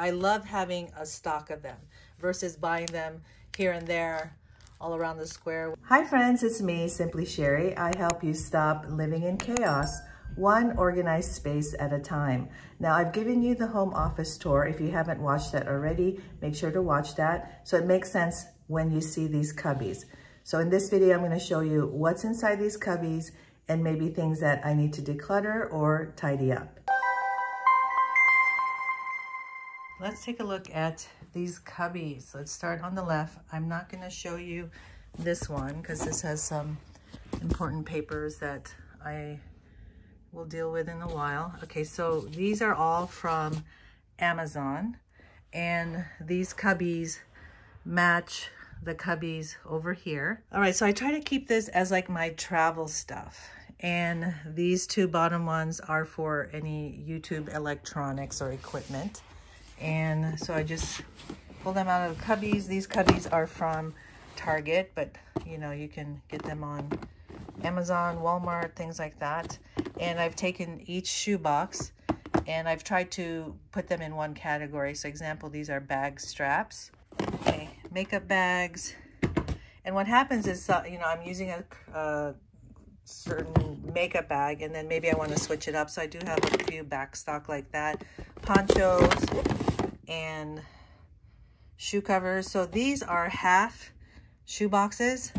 I love having a stock of them versus buying them here and there all around the square. Hi friends, it's me, Simply Cherie. I help you stop living in chaos, one organized space at a time. Now I've given you the home office tour. If you haven't watched that already, make sure to watch that so it makes sense when you see these cubbies. So in this video, I'm going to show you what's inside these cubbies and maybe things that I need to declutter or tidy up. Let's take a look at these cubbies. Let's start on the left. I'm not going to show you this one because this has some important papers that I will deal with in a while. Okay, so these are all from Amazon, and these cubbies match the cubbies over here. All right, so I try to keep this as like my travel stuff. And these two bottom ones are for any YouTube electronics or equipment. And so I just pull them out of the cubbies. These cubbies are from Target, but you know, you can get them on Amazon, Walmart, things like that. And I've taken each shoebox and I've tried to put them in one category. So example, these are bag straps, okay, makeup bags. And what happens is, you know, I'm using a certain makeup bag and then maybe I want to switch it up. So I do have a few back stock like that. Ponchos and shoe covers. So these are half shoe boxes.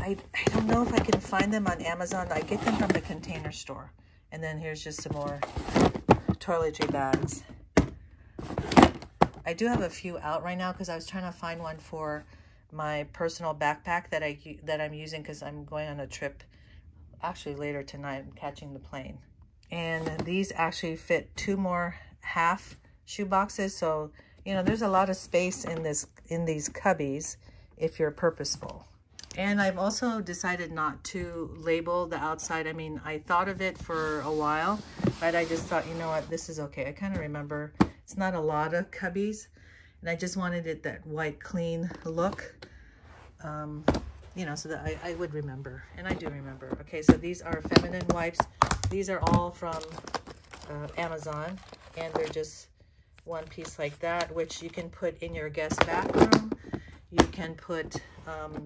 I don't know if I can find them on Amazon. I get them from the Container Store. And then here's just some more toiletry bags. I do have a few out right now because I was trying to find one for my personal backpack that I'm using because I'm going on a trip. Actually later tonight, I'm catching the plane. And these actually fit two more half shoe boxes. So, you know, there's a lot of space in these cubbies if you're purposeful. And I've also decided not to label the outside. I mean, I thought of it for a while, but I just thought, you know what, this is okay. I kind of remember it's not a lot of cubbies and I just wanted it that white, clean look. You know, so that I would remember, and I do remember. Okay, so these are feminine wipes. These are all from Amazon, and they're just one piece like that, which you can put in your guest bathroom. You can put,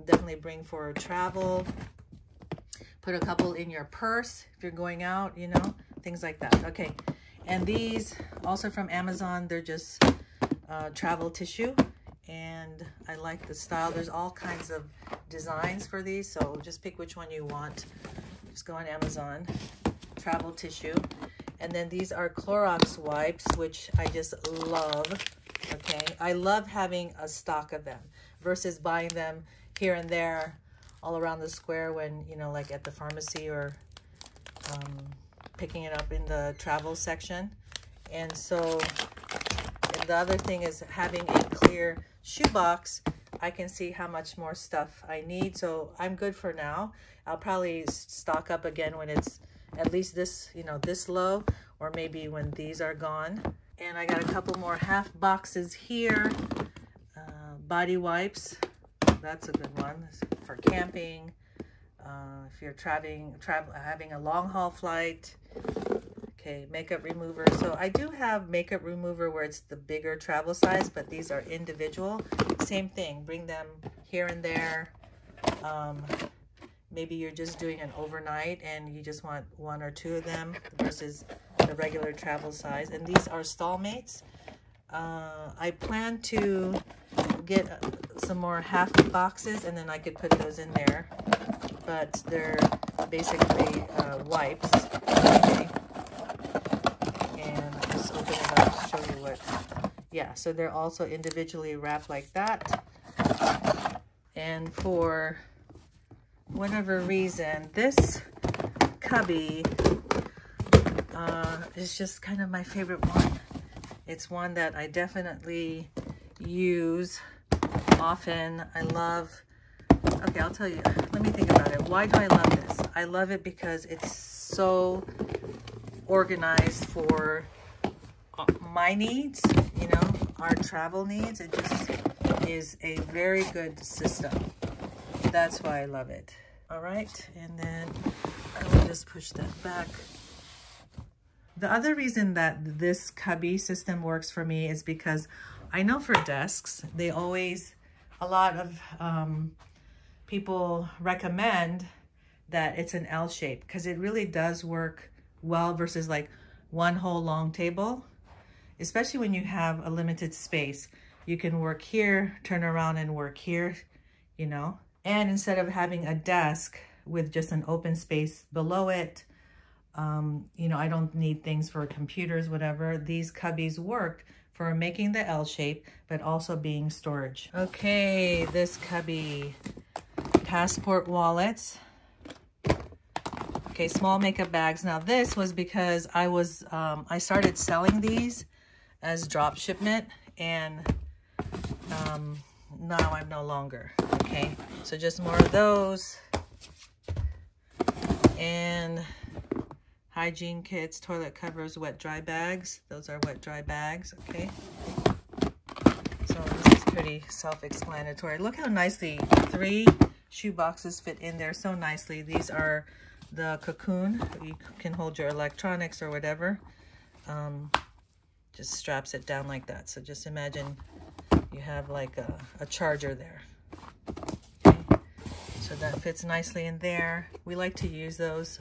definitely bring for travel. Put a couple in your purse if you're going out, you know, things like that. Okay, and these also from Amazon, they're just travel tissue. And I like the style. There's all kinds of designs for these, so just pick which one you want. Just go on Amazon, travel tissue. And then these are Clorox wipes, which I just love, okay? I love having a stock of them versus buying them here and there all around the square when, you know, like at the pharmacy or picking it up in the travel section. And so the other thing is having a clear shoebox, I can see how much more stuff I need. So I'm good for now. I'll probably stock up again when it's at least this, you know, this low, or maybe when these are gone. And I got a couple more half boxes here. Body wipes, that's a good one for camping. If you're having a long haul flight. Okay, makeup remover. So I do have makeup remover where it's the bigger travel size, but these are individual. Same thing, bring them here and there. Maybe you're just doing an overnight and you just want one or two of them versus the regular travel size. And these are stallmates. I plan to get some more half boxes and then I could put those in there, but they're basically wipes. Okay. Yeah, so they're also individually wrapped like that. And for whatever reason, this cubby is just kind of my favorite one. It's one that I definitely use often. I love, okay, I'll tell you, let me think about it. Why do I love this? I love it because it's so organized for my needs, you know, our travel needs. It just is a very good system. That's why I love it. All right, and then I will just push that back. The other reason that this cubby system works for me is because I know for desks, they always, a lot of people recommend that it's an L shape because it really does work well versus like one whole long table, especially when you have a limited space. You can work here, turn around and work here, you know. And instead of having a desk with just an open space below it, you know, I don't need things for computers, whatever. These cubbies worked for making the L shape, but also being storage. Okay, this cubby, passport wallets. Okay, small makeup bags. Now this was because I was, I started selling these as drop shipment, and now I'm no longer. Okay, so just more of those. And hygiene kits, toilet covers, wet dry bags. Those are wet dry bags, okay? So this is pretty self-explanatory. Look how nicely three shoe boxes fit in there so nicely. These are the cocoon. You can hold your electronics or whatever. Just straps it down like that. So just imagine you have like a charger there. Okay. So that fits nicely in there. We like to use those.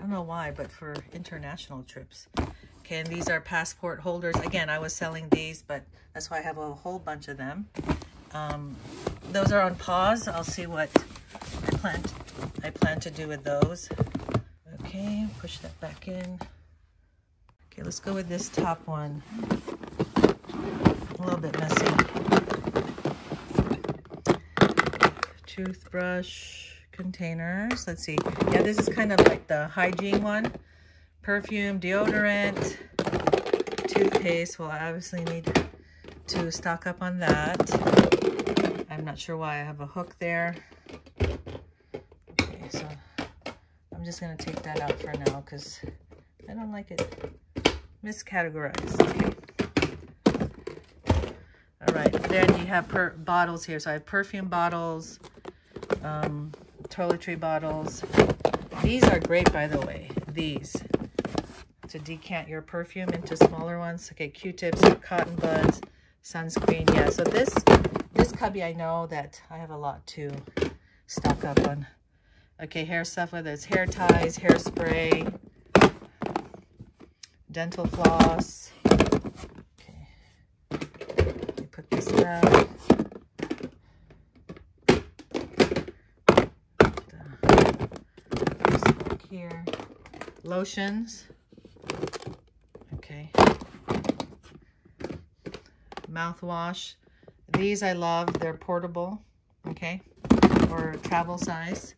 I don't know why, but for international trips. Okay, and these are passport holders. Again, I was selling these, but that's why I have a whole bunch of them. Those are on pause. I'll see what I plan to do with those. Okay, push that back in. Okay, let's go with this top one. A little bit messy. Toothbrush containers. Let's see. Yeah, this is kind of like the hygiene one. Perfume, deodorant, toothpaste. Well, I obviously need to stock up on that. I'm not sure why I have a hook there. Okay, so I'm just going to take that out for now because I don't like it miscategorized. Okay. All right. Then you have bottles here. So I have perfume bottles, toiletry bottles. These are great, by the way, these, to decant your perfume into smaller ones. Okay, Q-tips, cotton buds, sunscreen. Yeah, so this cubby, I know that I have a lot to stock up on. Okay, hair stuff, whether it's hair ties, hairspray, dental floss. Okay, let me put this down. Here, lotions, okay, mouthwash. These I love, they're portable, okay, or travel size.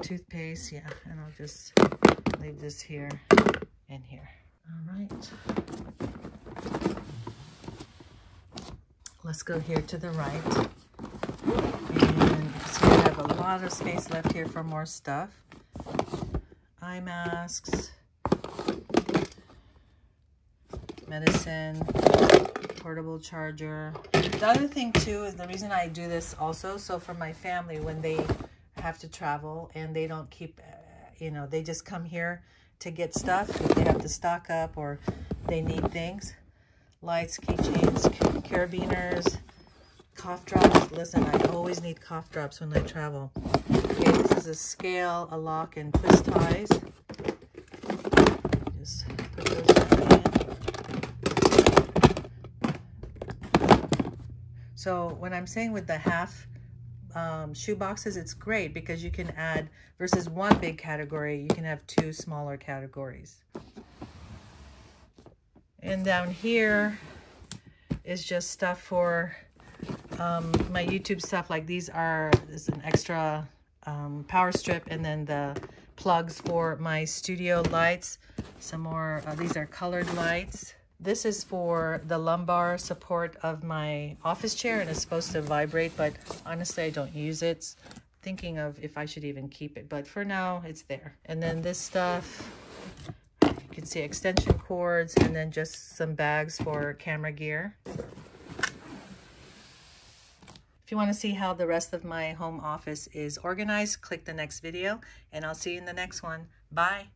Toothpaste, yeah, and I'll just leave this here and here. All right, let's go here to the right, and so we have a lot of space left here for more stuff. Eye masks, medicine, portable charger. The other thing too is the reason I do this also, so for my family when they have to travel and they don't keep, you know, they just come here to get stuff. They have to stock up or they need things. Lights, keychains, carabiners, cough drops. Listen, I always need cough drops when I travel. A scale, a lock, and twist ties. Just put those back in. So when I'm saying with the half shoe boxes, it's great because you can add, versus one big category, you can have two smaller categories. And down here is just stuff for my YouTube stuff. Like these are, this is an extra power strip, and then the plugs for my studio lights. Some more, these are colored lights. This is for the lumbar support of my office chair, and it's supposed to vibrate, but honestly I don't use it. Thinking of if I should even keep it, but for now it's there. And then this stuff, you can see extension cords, and then just some bags for camera gear. If you want to see how the rest of my home office is organized, click the next video, and I'll see you in the next one. Bye!